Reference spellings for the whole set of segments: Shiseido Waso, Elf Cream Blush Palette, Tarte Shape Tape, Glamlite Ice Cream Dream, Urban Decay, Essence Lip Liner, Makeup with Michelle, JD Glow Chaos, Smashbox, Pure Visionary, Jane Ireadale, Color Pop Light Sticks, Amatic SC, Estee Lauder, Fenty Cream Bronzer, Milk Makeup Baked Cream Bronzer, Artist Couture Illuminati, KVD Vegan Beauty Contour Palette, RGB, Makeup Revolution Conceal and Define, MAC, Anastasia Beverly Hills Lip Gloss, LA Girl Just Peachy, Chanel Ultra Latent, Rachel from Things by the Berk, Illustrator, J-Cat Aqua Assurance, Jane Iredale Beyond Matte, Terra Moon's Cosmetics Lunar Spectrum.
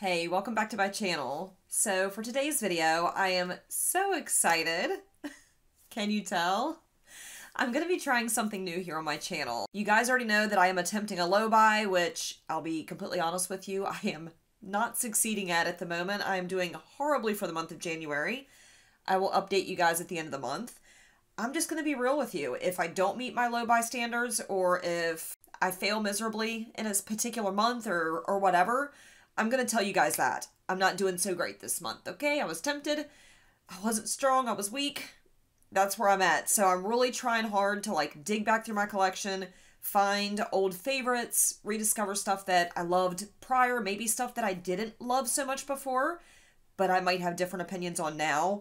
Hey, welcome back to my channel. So for today's video, I am so excited. Can you tell? I'm gonna be trying something new here on my channel. You guys already know that I am attempting a low buy, which I'll be completely honest with you, I am not succeeding at the moment. I am doing horribly for the month of January. I will update you guys at the end of the month. I'm just gonna be real with you. If I don't meet my low buy standards or if I fail miserably in a particular month or whatever, I'm going to tell you guys that. I'm not doing so great this month, okay? I was tempted. I wasn't strong. I was weak. That's where I'm at. So I'm really trying hard to like dig back through my collection, find old favorites, rediscover stuff that I loved prior, maybe stuff that I didn't love so much before, but I might have different opinions on now.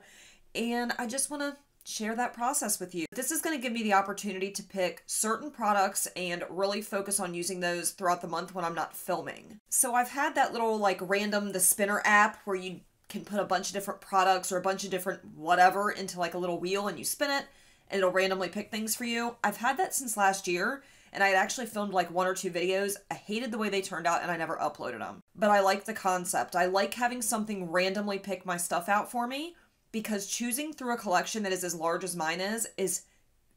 And I just want to share that process with you. This is going to give me the opportunity to pick certain products and really focus on using those throughout the month when I'm not filming. So I've had that little like random, the spinner app where you can put a bunch of different products or a bunch of different whatever into like a little wheel and you spin it and it'll randomly pick things for you. I've had that since last year and I had actually filmed like one or two videos. I hated the way they turned out and I never uploaded them. But I like the concept. I like having something randomly pick my stuff out for me, because choosing through a collection that is as large as mine is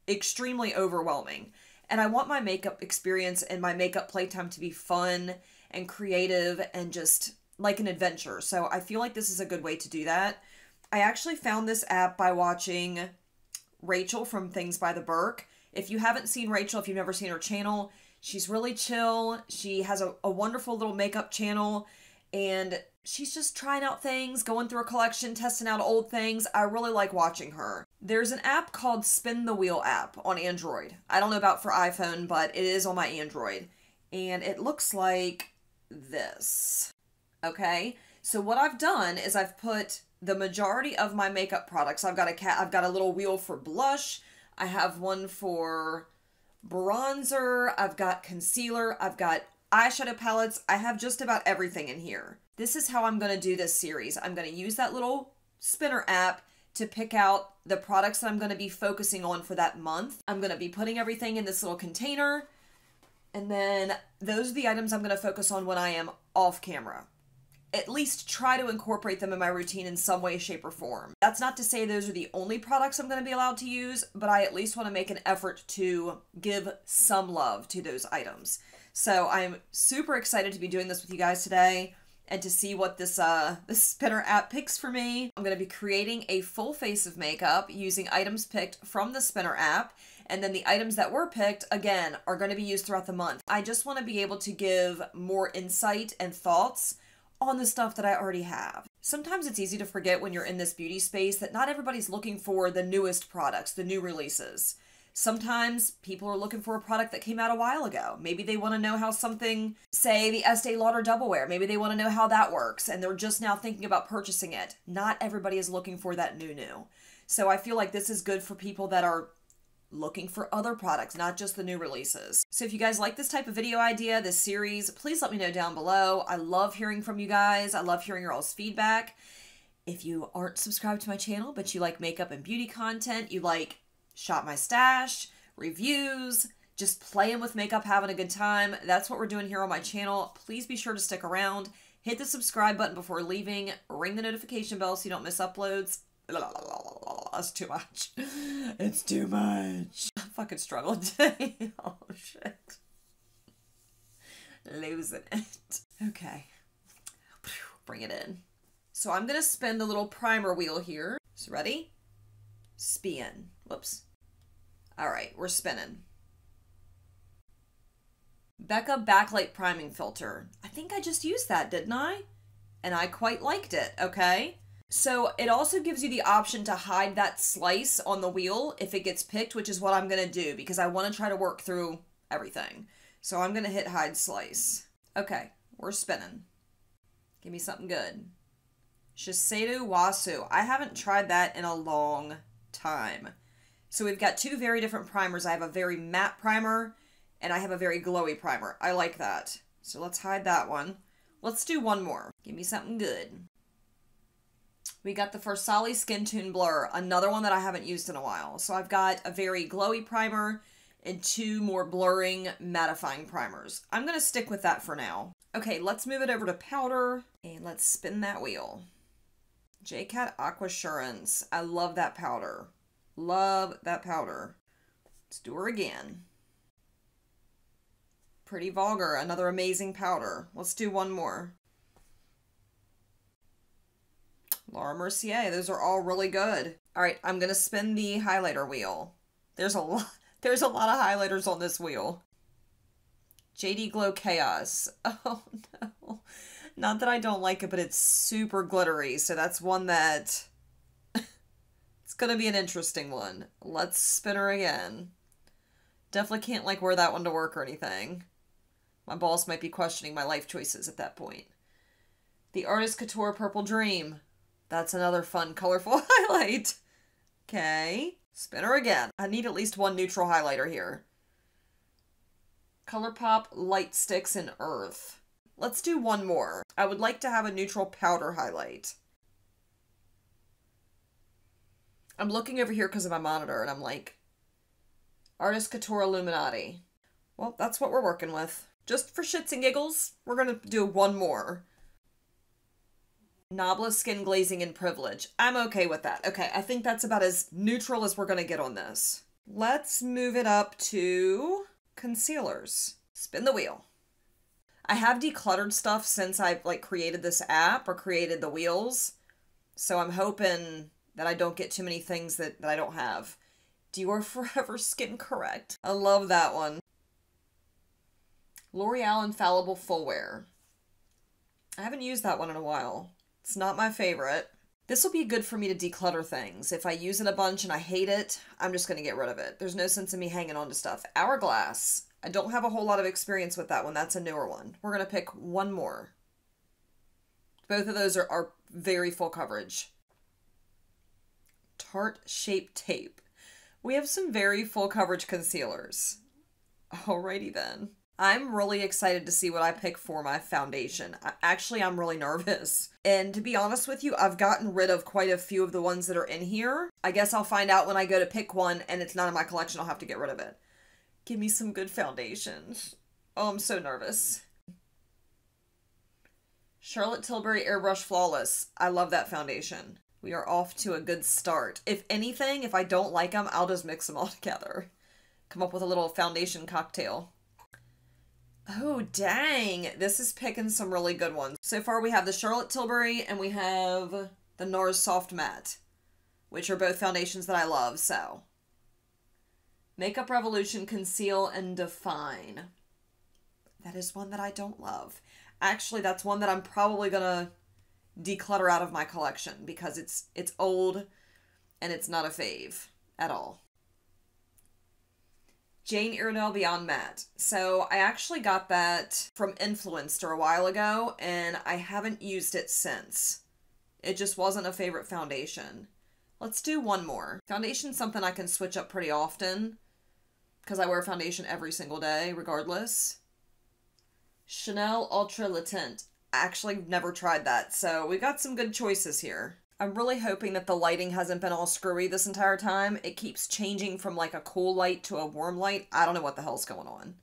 extremely overwhelming. And I want my makeup experience and my makeup playtime to be fun and creative and just like an adventure. So I feel like this is a good way to do that. I actually found this app by watching Rachel from Things by the Berk. If you haven't seen Rachel, if you've never seen her channel, she's really chill. She has a wonderful little makeup channel and she's just trying out things, going through a collection, testing out old things. I really like watching her. There's an app called Spin the Wheel app on Android. I don't know about for iPhone, but it is on my Android. And it looks like this. Okay? So what I've done is I've put the majority of my makeup products. I've got a little wheel for blush. I have one for bronzer. I've got concealer. I've got eyeshadow palettes. I have just about everything in here. This is how I'm going to do this series. I'm going to use that little spinner app to pick out the products that I'm going to be focusing on for that month. I'm going to be putting everything in this little container. And then those are the items I'm going to focus on when I am off camera. At least try to incorporate them in my routine in some way, shape, or form. That's not to say those are the only products I'm going to be allowed to use, but I at least want to make an effort to give some love to those items. So I'm super excited to be doing this with you guys today and to see what this spinner app picks for me. I'm going to be creating a full face of makeup using items picked from the spinner app, and then the items that were picked, again, are going to be used throughout the month. I just want to be able to give more insight and thoughts on the stuff that I already have. Sometimes it's easy to forget when you're in this beauty space that not everybody's looking for the newest products, the new releases. Sometimes people are looking for a product that came out a while ago. Maybe they want to know how something, say the Estee Lauder Double Wear, maybe they want to know how that works and they're just now thinking about purchasing it. Not everybody is looking for that new. So I feel like this is good for people that are looking for other products, not just the new releases. So if you guys like this type of video idea, this series, please let me know down below. I love hearing from you guys. I love hearing your all's feedback. If you aren't subscribed to my channel, but you like makeup and beauty content, you like shop my stash, reviews, just playing with makeup, having a good time. That's what we're doing here on my channel. Please be sure to stick around. Hit the subscribe button before leaving. Ring the notification bell so you don't miss uploads. That's too much. It's too much. I fucking struggle today. Oh, shit. Losing it. Okay. Bring it in. So I'm going to spin the little primer wheel here. So ready? Spin. Whoops. All right, we're spinning. Becca Backlight Priming Filter. I think I just used that, didn't I? And I quite liked it, okay? So it also gives you the option to hide that slice on the wheel if it gets picked, which is what I'm going to do because I want to try to work through everything. So I'm going to hit hide slice. Okay, we're spinning. Give me something good. Shiseido Waso. I haven't tried that in a long time. So we've got two very different primers. I have a very matte primer and I have a very glowy primer. I like that. So let's hide that one. Let's do one more. Give me something good. We got the Farsali Skin Tune Blur, another one that I haven't used in a while. So I've got a very glowy primer and two more blurring, mattifying primers. I'm going to stick with that for now. Okay, let's move it over to powder and let's spin that wheel. J-Cat Aqua Assurance. I love that powder. Love that powder. Let's do her again. Pretty Vulgar, another amazing powder. Let's do one more. Laura Mercier, those are all really good. All right, I'm gonna spin the highlighter wheel. There's a lot of highlighters on this wheel. JD Glow Chaos. Oh no. Not that I don't like it, but it's super glittery, so that's one that it's gonna be an interesting one. Let's spin her again. Definitely can't like wear that one to work or anything. My boss might be questioning my life choices at that point. The Artist Couture Purple Dream. That's another fun, colorful highlight. Okay. Spin her again. I need at least one neutral highlighter here. Color Pop Light Sticks in Earth. Let's do one more. I would like to have a neutral powder highlight. I'm looking over here because of my monitor and I'm like, Artist Couture Illuminati. Well, that's what we're working with. Just for shits and giggles, we're gonna do one more. Noblesse Skin Glazing and Privilege. I'm okay with that. Okay, I think that's about as neutral as we're going to get on this. Let's move it up to concealers. Spin the wheel. I have decluttered stuff since I've like created this app or created the wheels. So I'm hoping that I don't get too many things that I don't have. Dior Forever Skin Correct. I love that one. L'Oreal Infallible Full Wear. I haven't used that one in a while. It's not my favorite. This will be good for me to declutter things. If I use it a bunch and I hate it, I'm just going to get rid of it. There's no sense in me hanging on to stuff. Hourglass. I don't have a whole lot of experience with that one. That's a newer one. We're going to pick one more. Both of those are very full coverage. Tarte Shape Tape. We have some very full coverage concealers. Alrighty then. I'm really excited to see what I pick for my foundation. I'm really nervous. And to be honest with you, I've gotten rid of quite a few of the ones that are in here. I guess I'll find out when I go to pick one and it's not in my collection, I'll have to get rid of it. Give me some good foundations. Oh, I'm so nervous. Charlotte Tilbury Airbrush Flawless. I love that foundation. We are off to a good start. If anything, if I don't like them, I'll just mix them all together. Come up with a little foundation cocktail. Oh, dang. This is picking some really good ones. So far, we have the Charlotte Tilbury and we have the NARS Soft Matte, which are both foundations that I love, so. Makeup Revolution Conceal and Define. That is one that I don't love. Actually, that's one that I'm probably going to declutter out of my collection because it's old and it's not a fave at all. Jane Iredale Beyond Matte. So I actually got that from Influencer a while ago and I haven't used it since. It just wasn't a favorite foundation. Let's do one more. Foundation's something I can switch up pretty often because I wear foundation every single day regardless. Chanel Ultra Latent. I actually never tried that, so we've got some good choices here. I'm really hoping that the lighting hasn't been all screwy this entire time. It keeps changing from like a cool light to a warm light. I don't know what the hell's going on.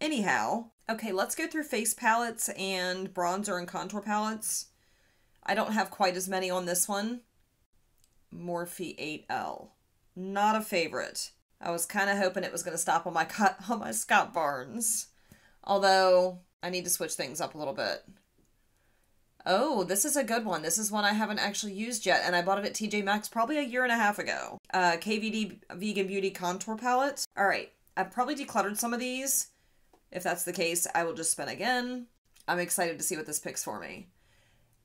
Anyhow, okay, let's go through face palettes and bronzer and contour palettes. I don't have quite as many on this one. Morphe 8L. Not a favorite. I was kind of hoping it was going to stop on my Scott Barnes. Although, I need to switch things up a little bit. Oh, this is a good one. This is one I haven't actually used yet, and I bought it at TJ Maxx probably a year and a half ago. KVD Vegan Beauty Contour Palette. All right, I've probably decluttered some of these. If that's the case, I will just spin again. I'm excited to see what this picks for me.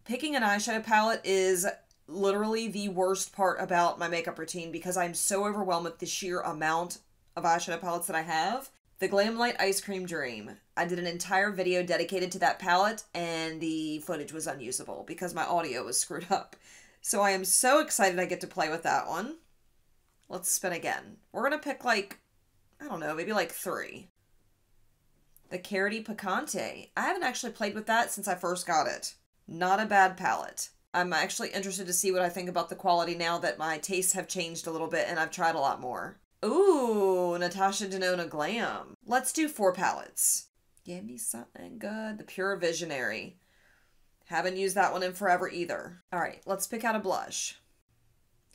Picking an eyeshadow palette is literally the worst part about my makeup routine because I'm so overwhelmed with the sheer amount of eyeshadow palettes that I have. The Glamlite Ice Cream Dream. I did an entire video dedicated to that palette and the footage was unusable because my audio was screwed up. So I am so excited I get to play with that one. Let's spin again. We're going to pick like, I don't know, maybe like three. The Carroty Picante. I haven't actually played with that since I first got it. Not a bad palette. I'm actually interested to see what I think about the quality now that my tastes have changed a little bit and I've tried a lot more. Ooh, Natasha Denona Glam. Let's do four palettes. Give me something good. The Pure Visionary. Haven't used that one in forever either. All right, let's pick out a blush.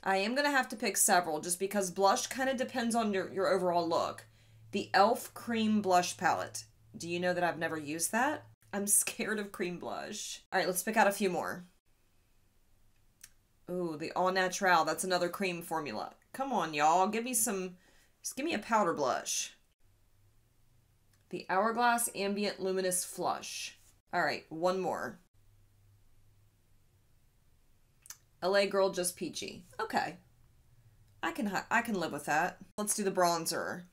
I am going to have to pick several just because blush kind of depends on your overall look. The Elf Cream Blush Palette. Do you know that I've never used that? I'm scared of cream blush. All right, let's pick out a few more. Ooh, the All Natural. That's another cream formula. Come on, y'all. Give me some... Just give me a powder blush. The Hourglass Ambient Luminous Flush. All right, one more. LA Girl Just Peachy. Okay. I can live with that. Let's do the bronzer.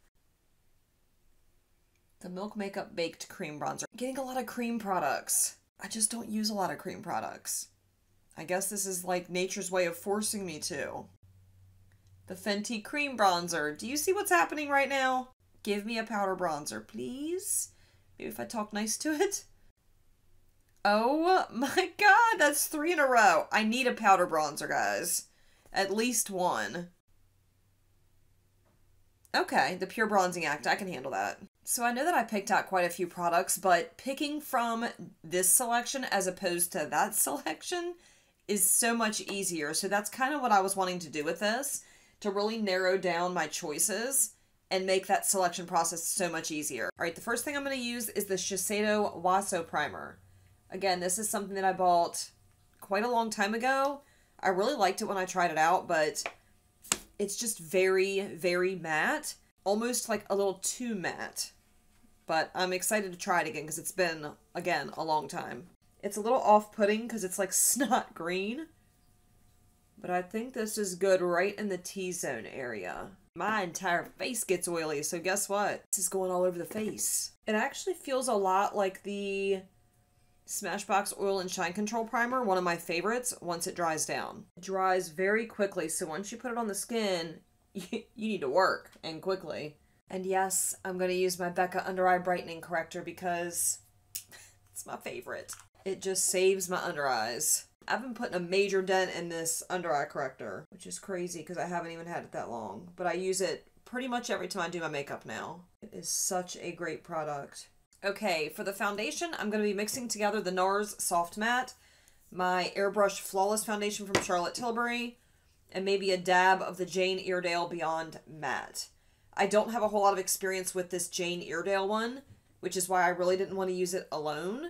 The Milk Makeup Baked Cream Bronzer. I'm getting a lot of cream products. I just don't use a lot of cream products. I guess this is like nature's way of forcing me to. The Fenty Cream Bronzer. Do you see what's happening right now? Give me a powder bronzer, please. Maybe if I talk nice to it. Oh my god, that's three in a row. I need a powder bronzer, guys. At least one. Okay, the Pure Bronzing Act. I can handle that. So I know that I picked out quite a few products, but picking from this selection as opposed to that selection is so much easier. So that's kind of what I was wanting to do with this, to really narrow down my choices and make that selection process so much easier. All right, the first thing I'm going to use is the Shiseido Waso Primer. Again, this is something that I bought quite a long time ago. I really liked it when I tried it out, but it's just very, very matte. Almost like a little too matte. But I'm excited to try it again because it's been, again, a long time. It's a little off-putting because it's like snot green. But I think this is good right in the T-zone area. My entire face gets oily, so guess what? This is going all over the face. It actually feels a lot like the Smashbox Oil and Shine Control Primer, one of my favorites, once it dries down. It dries very quickly, so once you put it on the skin, you need to work, and quickly. And yes, I'm going to use my Becca Under Eye Brightening Corrector because it's my favorite. It just saves my under eyes. I've been putting a major dent in this under eye corrector, which is crazy because I haven't even had it that long. But I use it pretty much every time I do my makeup now. It is such a great product. Okay, for the foundation, I'm going to be mixing together the NARS Soft Matte, my Airbrush Flawless Foundation from Charlotte Tilbury, and maybe a dab of the Jane Iredale Beyond Matte. I don't have a whole lot of experience with this Jane Iredale one, which is why I really didn't want to use it alone,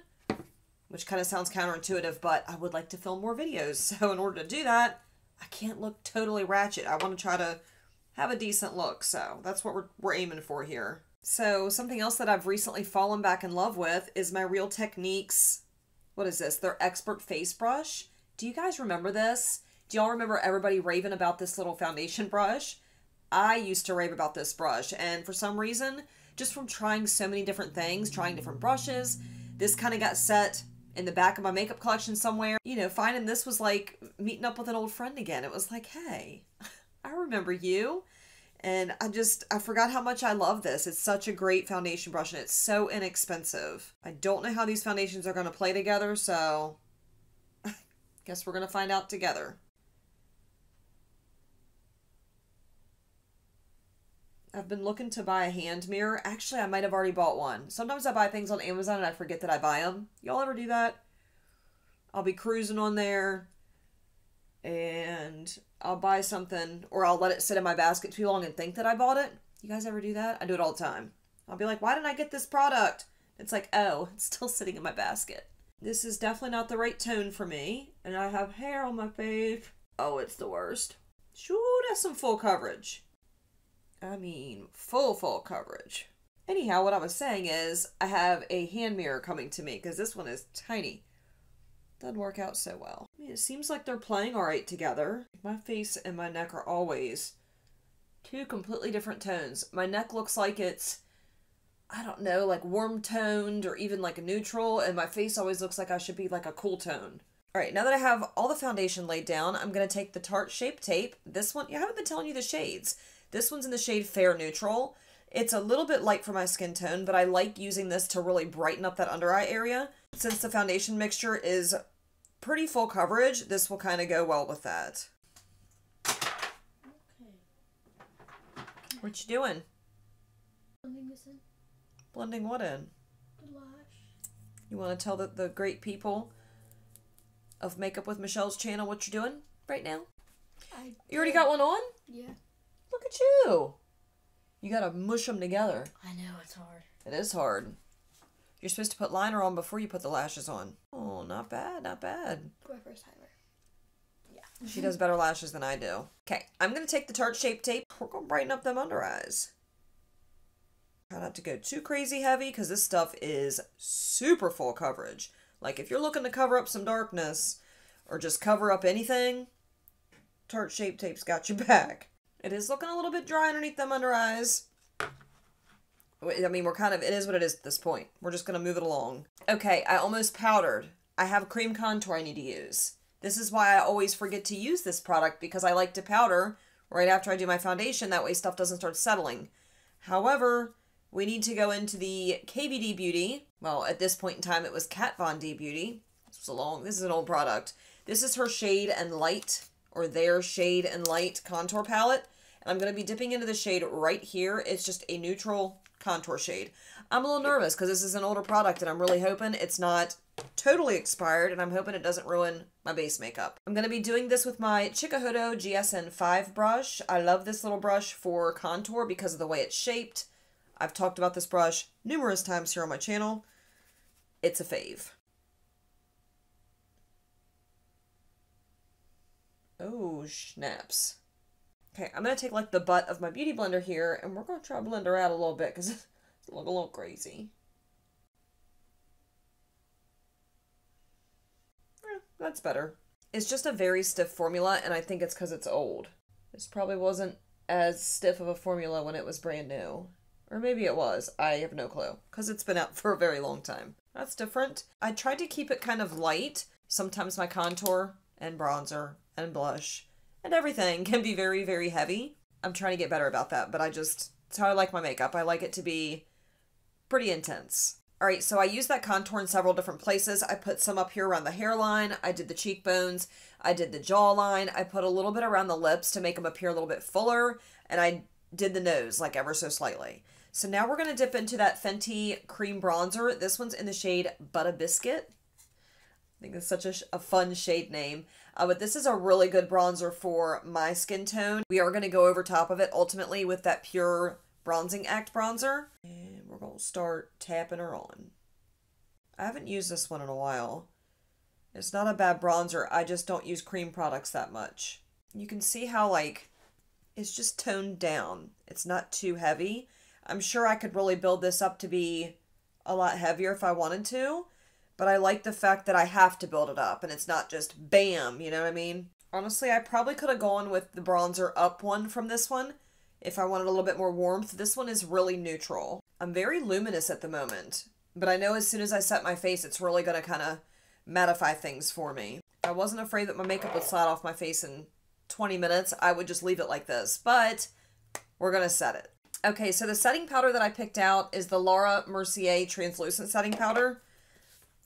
which kind of sounds counterintuitive, but I would like to film more videos. So in order to do that, I can't look totally ratchet. I want to try to have a decent look, so that's what we're aiming for here. So something else that I've recently fallen back in love with is my Real Techniques, what is this? Their Expert Face Brush. Do you guys remember this? Do y'all remember everybody raving about this little foundation brush? I used to rave about this brush, and for some reason, just from trying so many different things, trying different brushes, this kind of got set in the back of my makeup collection somewhere. You know, finding this was like meeting up with an old friend again. It was like, hey, I remember you. And I forgot how much I love this. It's such a great foundation brush and it's so inexpensive. I don't know how these foundations are going to play together, so I guess we're going to find out together. I've been looking to buy a hand mirror. Actually, I might have already bought one. Sometimes I buy things on Amazon and I forget that I buy them. Y'all ever do that? I'll be cruising on there and I'll buy something, or I'll let it sit in my basket too long and think that I bought it. You guys ever do that? I do it all the time. I'll be like, why didn't I get this product? It's like, oh, it's still sitting in my basket. This is definitely not the right tone for me, and I have hair on my face. Oh, it's the worst. Shoot, that's some full coverage. I mean, full coverage. Anyhow, what I was saying is I have a hand mirror coming to me because this one is tiny. Doesn't work out so well. I mean, it seems like they're playing all right together. My face and my neck are always two completely different tones. My neck looks like it's, I don't know, like warm toned or even like a neutral, and my face always looks like I should be like a cool tone. All right, now that I have all the foundation laid down, I'm going to take the Tarte Shape Tape. This one, I haven't been telling you the shades. This one's in the shade Fair Neutral. It's a little bit light for my skin tone, but I like using this to really brighten up that under eye area. Since the foundation mixture is pretty full coverage, this will kind of go well with that. Okay. What you doing? Blending this in. Blending what in? blush. You want to tell the great people of Makeup with Michelle's channel what you're doing right now? You already got one on? Yeah. Look at you. You got to mush them together. I know, it's hard. It is hard. You're supposed to put liner on before you put the lashes on. Oh, not bad, not bad. My first timer. Yeah. She does better lashes than I do. Okay, I'm going to take the Tarte Shape Tape. We're going to brighten up them under eyes. Try not to go too crazy heavy because this stuff is super full coverage. Like, if you're looking to cover up some darkness or just cover up anything, Tarte Shape Tape's got your back. It is looking a little bit dry underneath them under eyes. I mean, we're kind of, it is what it is at this point. We're just going to move it along. Okay, I almost powdered. I have a cream contour I need to use. This is why I always forget to use this product, because I like to powder right after I do my foundation. That way stuff doesn't start settling. However, we need to go into the KVD Beauty. Well, at this point in time, it was Kat Von D Beauty. This is an old product. This is her Shade and Light, or their Shade and Light contour palette. And I'm going to be dipping into the shade right here. It's just a neutral contour shade. I'm a little nervous because this is an older product and I'm really hoping it's not totally expired, and I'm hoping it doesn't ruin my base makeup. I'm going to be doing this with my Chickahudo GSN 5 brush. I love this little brush for contour because of the way it's shaped. I've talked about this brush numerous times here on my channel. It's a fave. Oh, snaps. Okay, I'm going to take like the butt of my Beauty Blender here, and we're going to try to blend her out a little bit because it's looking a little crazy. That's better. It's just a very stiff formula, and I think it's because it's old. This probably wasn't as stiff of a formula when it was brand new. Or maybe it was. I have no clue because it's been out for a very long time. That's different. I tried to keep it kind of light. Sometimes my contour and bronzer and blush and everything can be very, very heavy. I'm trying to get better about that, but it's how I like my makeup. I like it to be pretty intense. All right, so I used that contour in several different places. I put some up here around the hairline. I did the cheekbones. I did the jawline. I put a little bit around the lips to make them appear a little bit fuller. And I did the nose, like ever so slightly. So now we're going to dip into that Fenty Cream Bronzer. This one's in the shade Butter Biscuit. I think it's such a fun shade name. But this is a really good bronzer for my skin tone. We are going to go over top of it ultimately with that Pure Bronzing Act bronzer. And we're going to start tapping her on. I haven't used this one in a while. It's not a bad bronzer. I just don't use cream products that much. You can see how like it's just toned down. It's not too heavy. I'm sure I could really build this up to be a lot heavier if I wanted to. But I like the fact that I have to build it up and it's not just bam, you know what I mean? Honestly, I probably could have gone with the bronzer up one from this one if I wanted a little bit more warmth. This one is really neutral. I'm very luminous at the moment, but I know as soon as I set my face, it's really going to kind of mattify things for me. I wasn't afraid that my makeup would slide off my face in 20 minutes. I would just leave it like this, but we're going to set it. Okay, so the setting powder that I picked out is the Laura Mercier Translucent Setting Powder.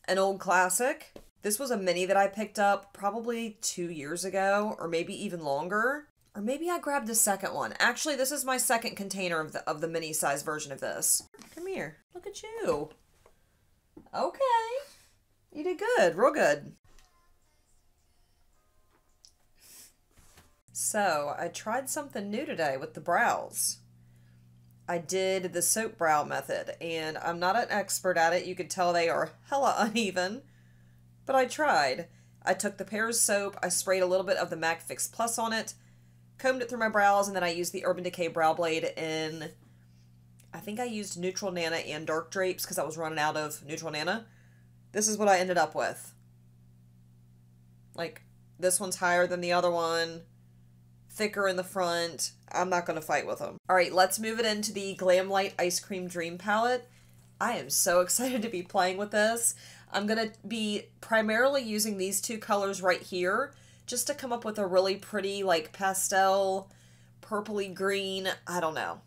An old classic. This was a mini that I picked up probably 2 years ago, or maybe even longer. Or maybe I grabbed the second one. Actually, this is my second container of the mini size version of this. Come here. Look at you. Okay. You did good. Real good. So, I tried something new today with the brows. I did the soap brow method, and I'm not an expert at it. You could tell they are hella uneven, but I tried. I took the Pears soap, I sprayed a little bit of the MAC Fix Plus on it, combed it through my brows, and then I used the Urban Decay Brow Blade in, I think I used Neutral Nana and Dark Drapes because I was running out of Neutral Nana. This is what I ended up with. Like, this one's higher than the other one. Thicker in the front. I'm not going to fight with them. All right, let's move it into the Glamlite Ice Cream Dream palette. I am so excited to be playing with this. I'm going to be primarily using these two colors right here just to come up with a really pretty like pastel, purpley green. I don't know.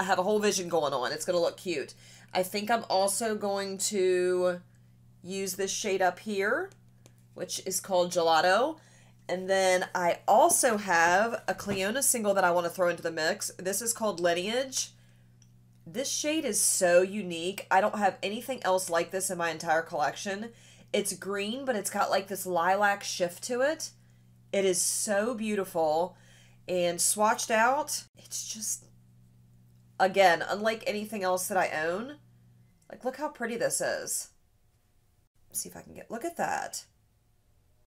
I have a whole vision going on. It's going to look cute. I think I'm also going to use this shade up here, which is called Gelato. And then I also have a Cleona single that I want to throw into the mix. This is called Lineage. This shade is so unique. I don't have anything else like this in my entire collection. It's green, but it's got like this lilac shift to it. It is so beautiful. And swatched out, it's just, again, unlike anything else that I own. Like, look how pretty this is. Let's see if I can get, look at that.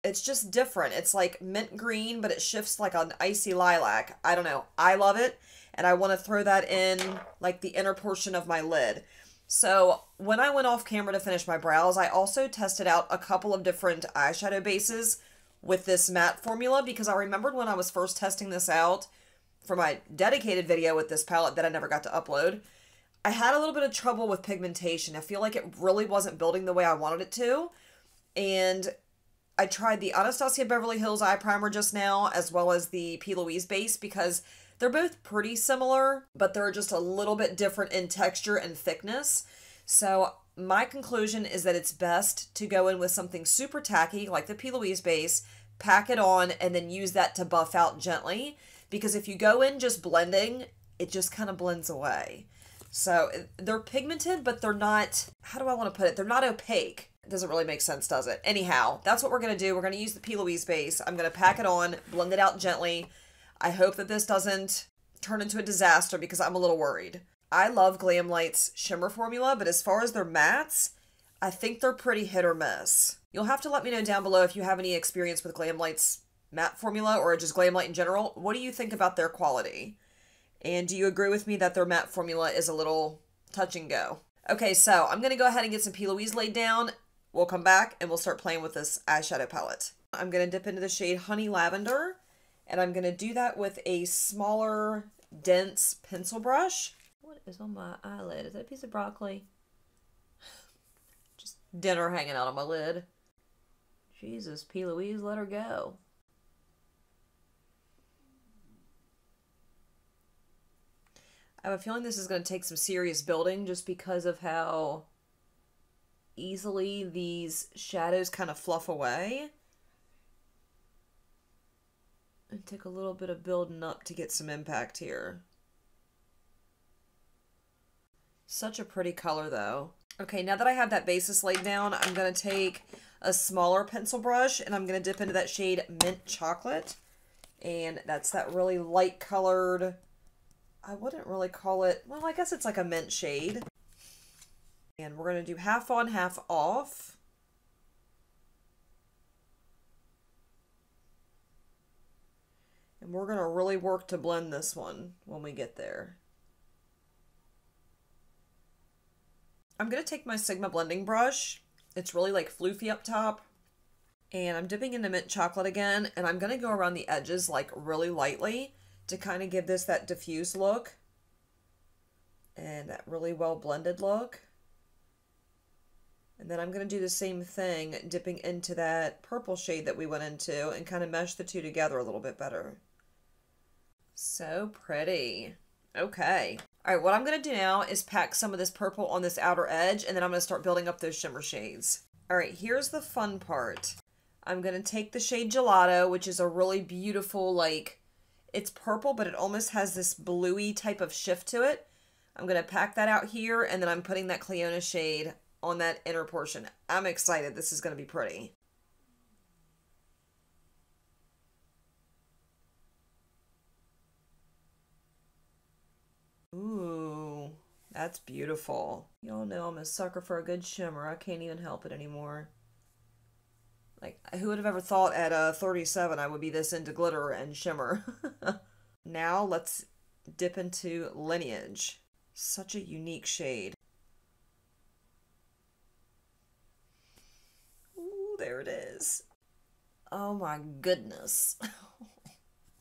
It's just different. It's like mint green, but it shifts like an icy lilac. I don't know. I love it. And I want to throw that in like the inner portion of my lid. So when I went off camera to finish my brows, I also tested out a couple of different eyeshadow bases with this matte formula, because I remembered when I was first testing this out for my dedicated video with this palette that I never got to upload, I had a little bit of trouble with pigmentation. I feel like it really wasn't building the way I wanted it to. And I tried the Anastasia Beverly Hills eye primer just now, as well as the P. Louise base, because they're both pretty similar, but they're just a little bit different in texture and thickness. So my conclusion is that it's best to go in with something super tacky, like the P. Louise base, pack it on, and then use that to buff out gently. Because if you go in just blending, it just kind of blends away. So they're pigmented, but they're not, how do I want to put it? They're not opaque. It doesn't really make sense, does it? Anyhow, that's what we're going to do. We're going to use the P. Louise base. I'm going to pack it on, blend it out gently. I hope that this doesn't turn into a disaster because I'm a little worried. I love Glamlite's shimmer formula, but as far as their mattes, I think they're pretty hit or miss. You'll have to let me know down below if you have any experience with Glamlite's matte formula or just Glamlite in general. What do you think about their quality? And do you agree with me that their matte formula is a little touch and go? Okay, so I'm going to go ahead and get some P. Louise laid down. We'll come back and we'll start playing with this eyeshadow palette. I'm going to dip into the shade Honey Lavender. And I'm going to do that with a smaller, dense pencil brush. What is on my eyelid? Is that a piece of broccoli? Just dinner hanging out on my lid. Jesus, P. Louise, let her go. I have a feeling this is going to take some serious building just because of how easily these shadows kind of fluff away. It took a little bit of building up to get some impact here. Such a pretty color though. Okay, now that I have that basis laid down, I'm going to take a smaller pencil brush and I'm going to dip into that shade Mint Chocolate. And that's that really light colored, I wouldn't really call it, well, I guess it's like a mint shade. And we're going to do half on, half off. And we're going to really work to blend this one when we get there. I'm going to take my Sigma blending brush. It's really like floofy up top. And I'm dipping into Mint Chocolate again. And I'm going to go around the edges like really lightly to kind of give this that diffused look. And that really well blended look. And then I'm going to do the same thing, dipping into that purple shade that we went into and kind of mesh the two together a little bit better. So pretty. Okay. All right, what I'm going to do now is pack some of this purple on this outer edge, and then I'm going to start building up those shimmer shades. All right, here's the fun part. I'm going to take the shade Gelato, which is a really beautiful, like, it's purple, but it almost has this bluey type of shift to it. I'm going to pack that out here, and then I'm putting that Cleona shade on that inner portion. I'm excited. This is going to be pretty. Ooh, that's beautiful. Y'all know I'm a sucker for a good shimmer. I can't even help it anymore. Like, who would have ever thought at 37 I would be this into glitter and shimmer? Now let's dip into Lineage. Such a unique shade. Ooh, there it is. Oh my goodness.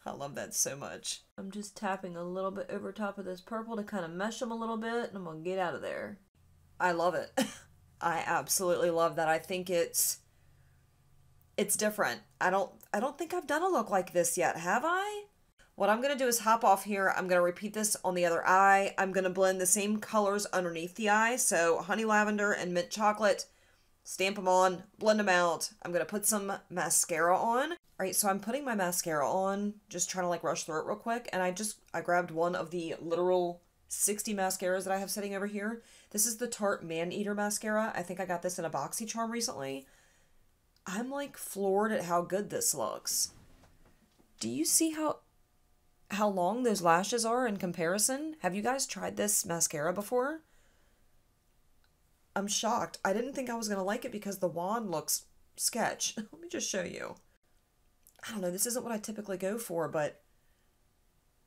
I love that so much. I'm just tapping a little bit over top of this purple to kind of mesh them a little bit, and I'm going to get out of there. I love it. I absolutely love that. I think it's different. I don't think I've done a look like this yet, have I? What I'm going to do is hop off here. I'm going to repeat this on the other eye. I'm going to blend the same colors underneath the eye, so Honey Lavender and Mint Chocolate. Stamp them on, blend them out. I'm going to put some mascara on. All right, so I'm putting my mascara on, just trying to like rush through it real quick. And I grabbed one of the literal 60 mascaras that I have sitting over here. This is the Tarte Man-Eater Mascara. I think I got this in a BoxyCharm recently. I'm like floored at how good this looks. Do you see how long those lashes are in comparison? Have you guys tried this mascara before? I'm shocked. I didn't think I was going to like it because the wand looks sketch. Let me just show you. I don't know. This isn't what I typically go for, but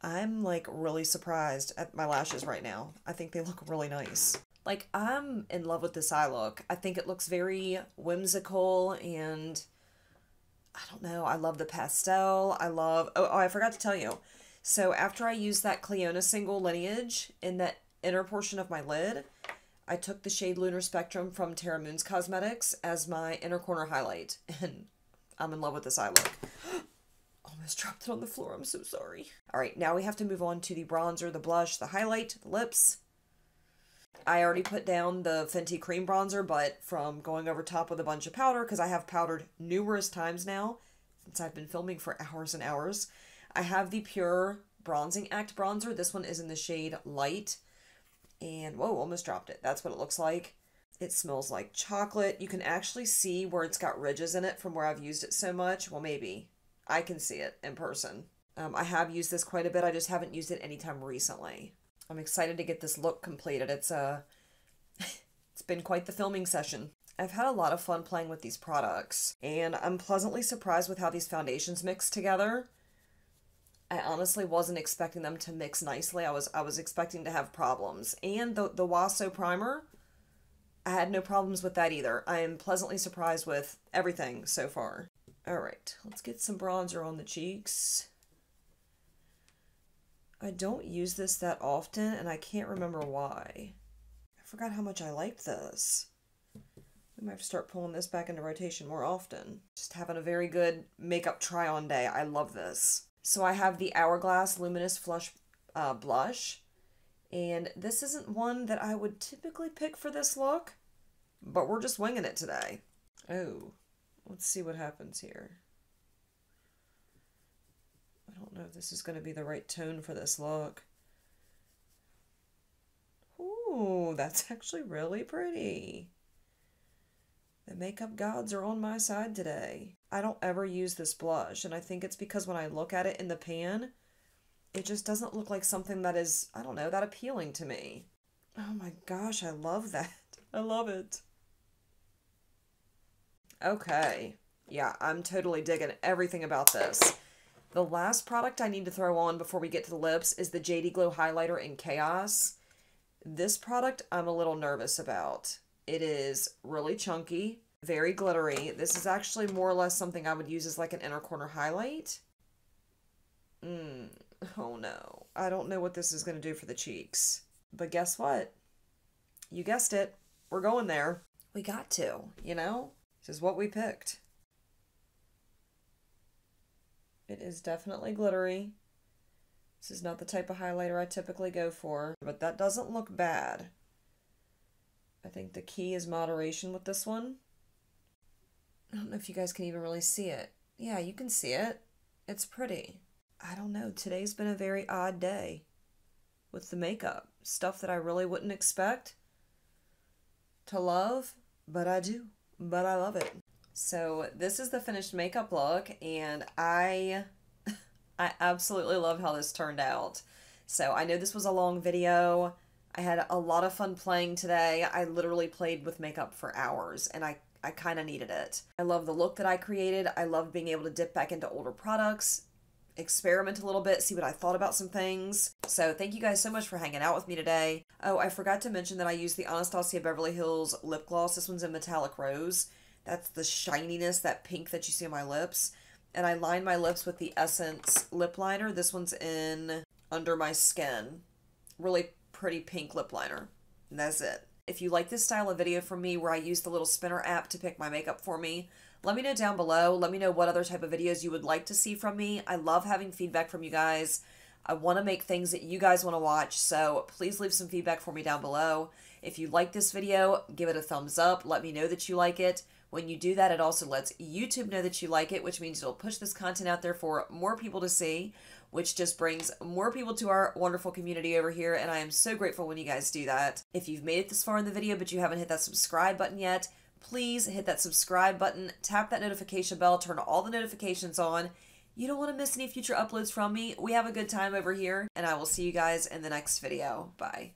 I'm like really surprised at my lashes right now. I think they look really nice. Like, I'm in love with this eye look. I think it looks very whimsical and I don't know. I love the pastel. I love, oh, I forgot to tell you. So after I used that Cleona single Lineage in that inner portion of my lid, I took the shade Lunar Spectrum from Terra Moon's Cosmetics as my inner corner highlight. And I'm in love with this eye look. Almost dropped it on the floor. I'm so sorry. All right, now we have to move on to the bronzer, the blush, the highlight, the lips. I already put down the Fenty Cream Bronzer, but from going over top with a bunch of powder, because I have powdered numerous times now, since I've been filming for hours and hours, I have the Pure Bronzing Act Bronzer. This one is in the shade Light. And whoa, almost dropped it. That's what it looks like. It smells like chocolate. You can actually see where it's got ridges in it from where I've used it so much. Well, maybe. I can see it in person. I have used this quite a bit. I just haven't used it anytime recently. I'm excited to get this look completed. It's been quite the filming session. I've had a lot of fun playing with these products, and I'm pleasantly surprised with how these foundations mix together. I honestly wasn't expecting them to mix nicely. I was expecting to have problems. And the Waso primer, I had no problems with that either. I am pleasantly surprised with everything so far. All right, let's get some bronzer on the cheeks. I don't use this that often, and I can't remember why. I forgot how much I liked this. We might have to start pulling this back into rotation more often. Just having a very good makeup try-on day. I love this. So I have the Hourglass Luminous Flush blush, and this isn't one that I would typically pick for this look, but we're just winging it today. Oh, let's see what happens here. I don't know if this is going to be the right tone for this look. Ooh, that's actually really pretty. The makeup gods are on my side today. I don't ever use this blush, and I think it's because when I look at it in the pan, it just doesn't look like something that is, I don't know, that appealing to me. Oh my gosh, I love that. I love it. Okay. Yeah, I'm totally digging everything about this. The last product I need to throw on before we get to the lips is the JD Glow Highlighter in Chaos. This product I'm a little nervous about. It is really chunky, very glittery. This is actually more or less something I would use as like an inner corner highlight. Oh no. I don't know what this is going to do for the cheeks. But guess what? You guessed it. We're going there. We got to, you know? This is what we picked. It is definitely glittery. This is not the type of highlighter I typically go for, but that doesn't look bad. I think the key is moderation with this one. I don't know if you guys can even really see it. Yeah, you can see it. It's pretty. I don't know. Today's been a very odd day with the makeup. Stuff that I really wouldn't expect to love, but I do. But I love it. So this is the finished makeup look, and I absolutely love how this turned out. So I know this was a long video. I had a lot of fun playing today. I literally played with makeup for hours, and I kind of needed it. I love the look that I created. I love being able to dip back into older products, experiment a little bit, see what I thought about some things. So thank you guys so much for hanging out with me today. Oh, I forgot to mention that I used the Anastasia Beverly Hills lip gloss. This one's in Metallic Rose. That's the shininess, that pink that you see on my lips. And I lined my lips with the Essence lip liner. This one's in Under My Skin. Really pretty pink lip liner, and that's it. If you like this style of video from me where I use the little spinner app to pick my makeup for me, let me know down below. Let me know what other type of videos you would like to see from me. I love having feedback from you guys. I want to make things that you guys want to watch, so please leave some feedback for me down below. If you like this video, give it a thumbs up. Let me know that you like it. When you do that, it also lets YouTube know that you like it, which means it'll push this content out there for more people to see, which just brings more people to our wonderful community over here, and I am so grateful when you guys do that. If you've made it this far in the video but you haven't hit that subscribe button yet, please hit that subscribe button, tap that notification bell, turn all the notifications on. You don't want to miss any future uploads from me. We have a good time over here, and I will see you guys in the next video. Bye.